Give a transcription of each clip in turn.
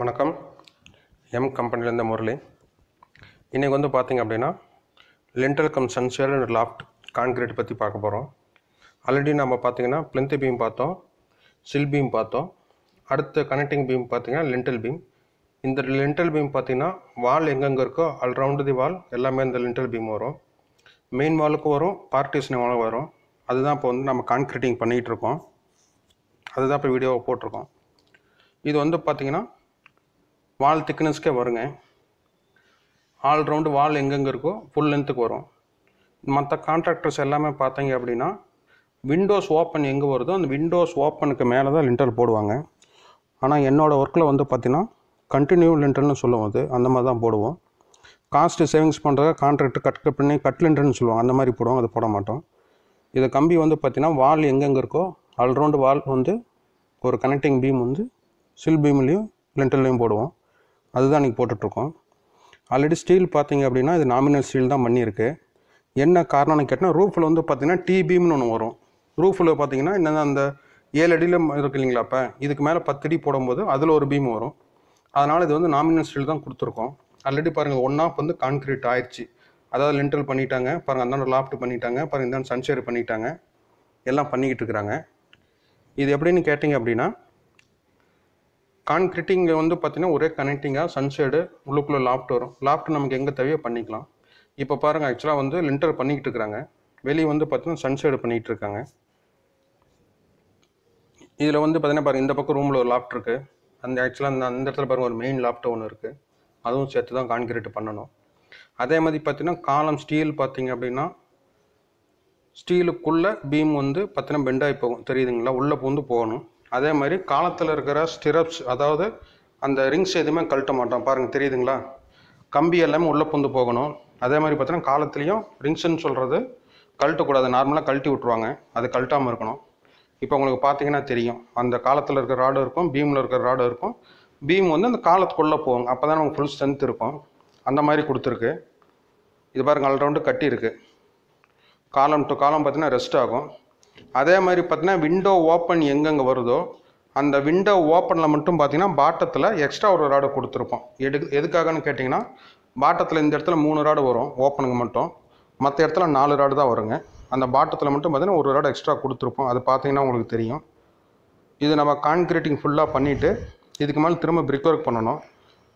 வணக்கம் எம் கம்பெனிலேருந்து முரளி இன்றைக்கி வந்து பார்த்திங்க அப்படின்னா lintel cum sunshade and loft concrete பற்றி பார்க்க போகிறோம். ஆல்ரெடி நம்ம பார்த்திங்கன்னா பிளிந்த் பீம் பார்த்தோம், சில் பீம் பார்த்தோம். அடுத்த கனெக்டிங் பீம் பார்த்திங்கன்னா லென்டல் பீம். இந்த லென்டல் பீம் பார்த்திங்கன்னா வால் எங்கெங்கே இருக்கோ ஆல்ரவுண்டு தி வால் எல்லாமே இந்த லென்டல் பீம் வரும். மெயின் வாலுக்கும் வரும், பார்ட்டிஷன் வாலும் வரும். அதுதான் இப்போ வந்து நம்ம கான்கிரீட்டிங் பண்ணிகிட்ருக்கோம். அதுதான் இப்போ வீடியோவை போட்டிருக்கோம். இது வந்து பார்த்திங்கன்னா வால் திக்னஸ்க்கே வருங்க. ஆல் ரவுண்டு வால் எங்கெங்கே இருக்கோ ஃபுல் லென்த்துக்கு வரும். மற்ற கான்ட்ராக்டர்ஸ் எல்லாமே பார்த்தீங்க அப்படின்னா விண்டோஸ் ஓப்பன் எங்கே வருதோ அந்த விண்டோஸ் ஓப்பனுக்கு மேலே தான் லிண்டல் போடுவாங்க. ஆனால் என்னோடய ஒர்க்கில் வந்து பார்த்திங்கன்னா கண்டினியூ லிண்டல்னு சொல்லுவோம், அது அந்த மாதிரி தான் போடுவோம். காஸ்ட்டு சேவிங்ஸ் பண்ணுறத கான்ட்ராக்டர் கட் பண்ணி கட் லிண்டல்னு சொல்லுவாங்க, அந்த மாதிரி போடுவோம், அது போட மாட்டோம். இதை கம்பி வந்து பார்த்திங்கன்னா வால் எங்கெங்கே இருக்கோ ஆல் ரவுண்டு வால் வந்து ஒரு கனெக்டிங் பீம் வந்து சில் பீம்லேயும் லிண்டல்லையும் போடுவோம். அதுதான் இன்றைக்கி போட்டுட்ருக்கோம். ஆல்ரெடி ஸ்டீல் பார்த்திங்க அப்படின்னா இது நாமினல் ஸ்டீல் தான் பண்ணியிருக்கு. என்ன காரணம்னு கேட்டால் ரூஃபில் வந்து பார்த்திங்கன்னா டி பீம்னு ஒன்று வரும். ரூஃபில் பார்த்திங்கன்னா என்னென்ன அந்த 7 அடியில் இருக்கு இல்லைங்களா, இப்போ இதுக்கு மேலே 10 அடி போடும்போது அதில் ஒரு பீம் வரும். அதனால் இது வந்து நாமினல் ஸ்டீல் தான் கொடுத்துருக்கோம். ஆல்ரெடி பாருங்கள் 1/2 வந்து கான்கிரீட் ஆயிடுச்சு, அதாவது லிண்டல் பண்ணிட்டாங்க பாருங்கள், அந்தாண்ட லாஃப்ட் பண்ணிட்டாங்க பாருங்கள், இந்தாண்ட சன்ஷேர் பண்ணிட்டாங்க, எல்லாம் பண்ணிக்கிட்டு இருக்கிறாங்க. இது எப்படின்னு கேட்டிங்க அப்படின்னா கான்கிரீட்டிங்கில் வந்து பார்த்திங்கன்னா ஒரே கனெக்டிங்காக சன்ஷேடு உள்ளுக்குள்ளே லாஃப்ட் வரும். லாஃப்ட் நமக்கு எங்கே தேவையோ பண்ணிக்கலாம். இப்போ பாருங்கள் ஆக்சுவலாக வந்து லிண்டல் பண்ணிக்கிட்டு இருக்கிறாங்க, வெளியே வந்து பார்த்திங்கன்னா சன்ஷேடு பண்ணிகிட்டு இருக்காங்க. இதில் வந்து பார்த்திங்கன்னா பாருங்கள் இந்த பக்கம் ரூமில் ஒரு லாஃப்ட் இருக்குது, அந்த ஆக்சுவலாக அந்த இடத்துல பாருங்கள் ஒரு மெயின் லாஃப்ட் ஒன்று இருக்குது, அதுவும் சேர்த்து தான் கான்கிரீட் பண்ணணும். அதே மாதிரி பார்த்திங்கன்னா காலம் ஸ்டீல் பார்த்திங்க அப்படின்னா ஸ்டீலுக்குள்ளே பீம் வந்து பார்த்திங்கன்னா பெண்டாகி போகும், தெரியுதுங்களா, உள்ளே பூந்து போகணும். அதே மாதிரி காலத்தில் இருக்கிற ஸ்டிரப்ஸ், அதாவது அந்த ரிங்ஸ் எதுவுமே கழட்ட மாட்டோம் பாருங்கள், தெரியுதுங்களா, கம்பி எல்லாமே உள்ளே பூந்து போகணும். அதே மாதிரி பார்த்தோன்னா காலத்துலேயும் ரிங்ஸ்ன்னு சொல்கிறது கழட்டக்கூடாது, நார்மலாக கழட்டி விட்ருவாங்க, அது கழட்டாமல் இருக்கணும். இப்போ உங்களுக்கு பார்த்தீங்கன்னா தெரியும், அந்த காலத்தில் இருக்கிற ராடு இருக்கும், பீமில் இருக்கிற ராடு இருக்கும், பீம் வந்து அந்த காலத்துக்குள்ளே போகும், அப்போ தான் நமக்கு ஃபுல் ஸ்ட்ரென்த் இருக்கும். அந்த மாதிரி கொடுத்துருக்கு. இது பாருங்கள் ஆல்ரவுண்டு கட்டியிருக்கு. காலம் டு காலம் பார்த்தீங்கன்னா ரெஸ்ட் ஆகும். அதே மாதிரி பார்த்திங்கன்னா விண்டோ ஓப்பன் எங்கெங்கே வருதோ அந்த விண்டோ ஓப்பனில் மட்டும் பார்த்திங்கன்னா பாட்டத்தில் எக்ஸ்ட்ரா ஒரு ராடு கொடுத்துருப்போம். எதுக்காகன்னு கேட்டிங்கன்னா பாட்டத்தில் இந்த இடத்துல 3 ராடு வரும் ஓப்பனுக்கு மட்டும், மற்ற இடத்துல 4 ராடு தான் வருங்க. அந்த பாட்டத்தில் மட்டும் பார்த்திங்கன்னா ஒரு ராடு எக்ஸ்ட்ரா கொடுத்துருப்போம், அது பார்த்திங்கன்னா உங்களுக்கு தெரியும். இது நம்ம கான்கிரீட்டிங் ஃபுல்லாக பண்ணிவிட்டு இதுக்கு மேலே திரும்ப பிரிக் ஒர்க் பண்ணணும்.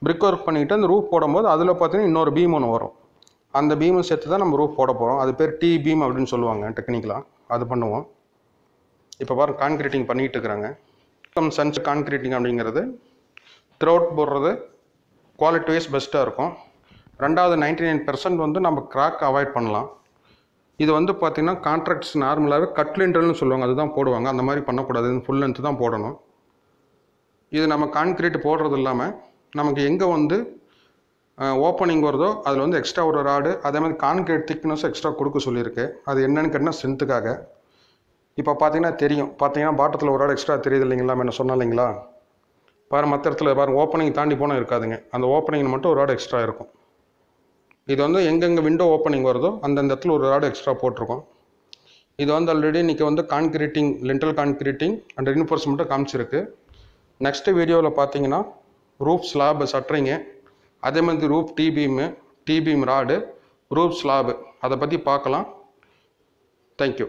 பிரிக் ஒர்க் பண்ணிவிட்டு அந்த ரூஃப் போடும்போது அதில் பார்த்திங்கன்னா இன்னொரு பீம் ஒன்று வரும், அந்த பீமை சேர்த்து தான் நம்ம ரூஃப் போட போகிறோம். அது பேர் டி பீம் அப்படின்னு சொல்லுவாங்க டெக்னிக்கலாக, அது பண்ணுவோம். இப்போ பாருங்கள் கான்கிரீட்டிங் பண்ணிக்கிட்டு இருக்கிறாங்க. கம் சன்ஸ் கான்கிரீட்டிங் அப்படிங்கிறது த்ரோட் போடுறது குவாலிட்டி வைஸ் பெஸ்ட்டாக இருக்கும். ரெண்டாவது 99% வந்து நம்ம கிராக் அவாய்ட் பண்ணலாம். இது வந்து பார்த்திங்கன்னா கான்ட்ராக்ட்ஸ் நார்மலாகவே கட் லிண்டல்னு சொல்லுவாங்க, அதுதான் போடுவாங்க, அந்த மாதிரி பண்ணக்கூடாது, ஃபுல் லென்த்து தான் போடணும். இது நம்ம கான்கிரீட் போடுறது இல்லாமல் நமக்கு எங்கே வந்து ஓப்பனிங் வருதோ அதில் வந்து எக்ஸ்ட்ரா ஒரு ராடு, அதே மாதிரி கான்கிரீட் திக்னஸ் எக்ஸ்ட்ரா கொடுக்க சொல்லியிருக்கு. அது என்னென்னு கேட்டிங்கன்னா ஸ்ட்ரென்த்துக்காக. இப்போ பார்த்திங்கன்னா தெரியும், பார்த்திங்கன்னா பாட்டத்தில் ஒரு ராடு எக்ஸ்ட்ரா தெரியுது இல்லைங்களா, என்ன சொன்னால் இல்லைங்களா, பாரு மற்ற இடத்துல பாருங்கள் ஓப்பனிங் தாண்டி போனால் இருக்காதுங்க, அந்த ஓப்பனிங் மட்டும் ஒரு ராடு எக்ஸ்ட்ரா இருக்கும். இது வந்து எங்கெங்கே விண்டோ ஓப்பனிங் வருதோ அந்தந்த இடத்துல ஒரு ராடு எக்ஸ்ட்ரா போட்டிருக்கோம். இது வந்து ஆல்ரெடி இன்றைக்கி வந்து கான்கிரீட்டிங் லிண்டல் கான்கிரீட்டிங் அண்ட் ரின்ஃபோர்ஸ்மெண்ட்டும் காமிச்சிருக்கு. நெக்ஸ்ட்டு வீடியோவில் பார்த்திங்கன்னா ரூஃப் ஸ்லாப் சட்டரிங்க, அதே மாதிரி roof T beam rod, roof slab, அதை பற்றி பார்க்கலாம். தேங்க்யூ.